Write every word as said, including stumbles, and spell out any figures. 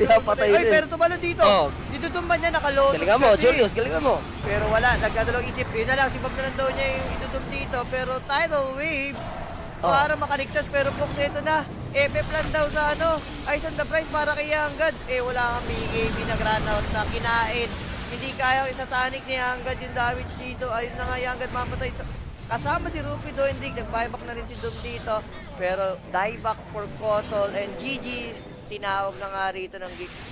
Hindi na patay rin. Ay, pero tumalo dito. Oh. Ditutumban niya, nakalotos. Galingan mo, Julius, galingan mo. Pero wala, nagkadalong isip. Yun na lang, si Bob na lang daw niya yung itutum dito. Pero tidal wave, oh, para makaligtas. Pero Fox, eto na. Eh, may plan daw sa ano, Ice on the Price para kay Hangad. Eh, wala kang B K B na run out na kinain. Hindi kaya isa tanic ni Hangad yung damage dito. Ayun na nga, Hangad mapatay. Kasama si Rupi Doendig, nag-buyback na rin si Doom dito. Pero dieback for Kotol and G G, tinawag na nga rito ng geek.